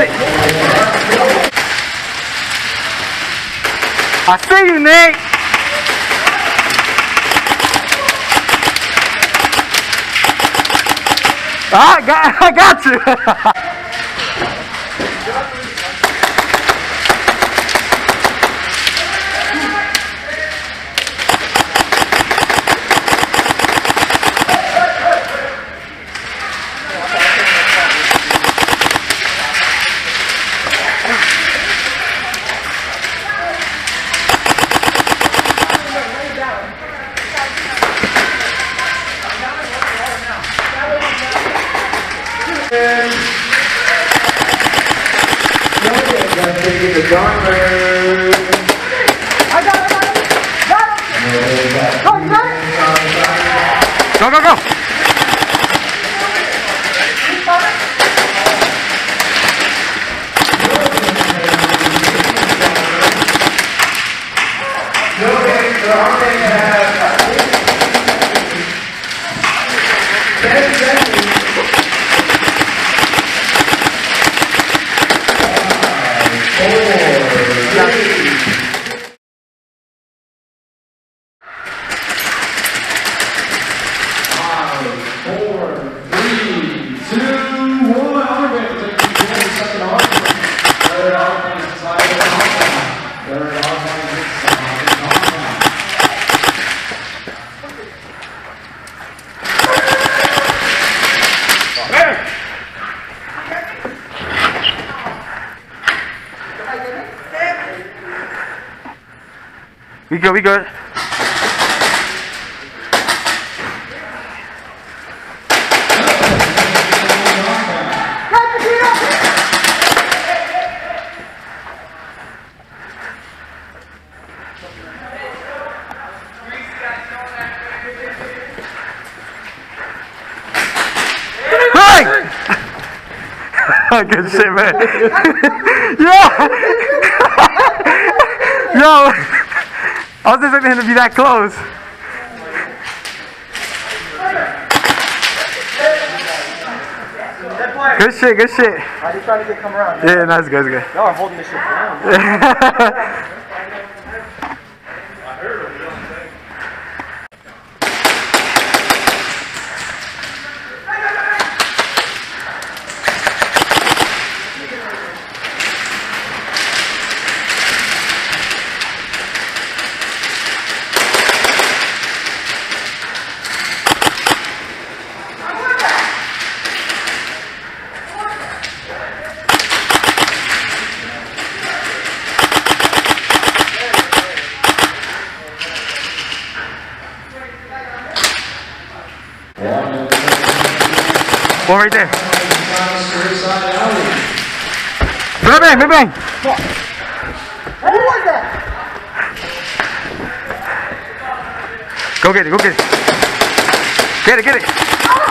Nate. I see you, Nate. I got you. Go! We good. Hey! Good shit, man. Yeah. Yo. I was expecting him to be that close. Good shit, good shit. I just tried to come around. Yeah, no, it's good, it's good. Y'all are holding this shit down. I heard him, you know what I'm saying? One right there. Bang, bang, bang, bang. Who was that? Go get it, go get it. Get it, get it.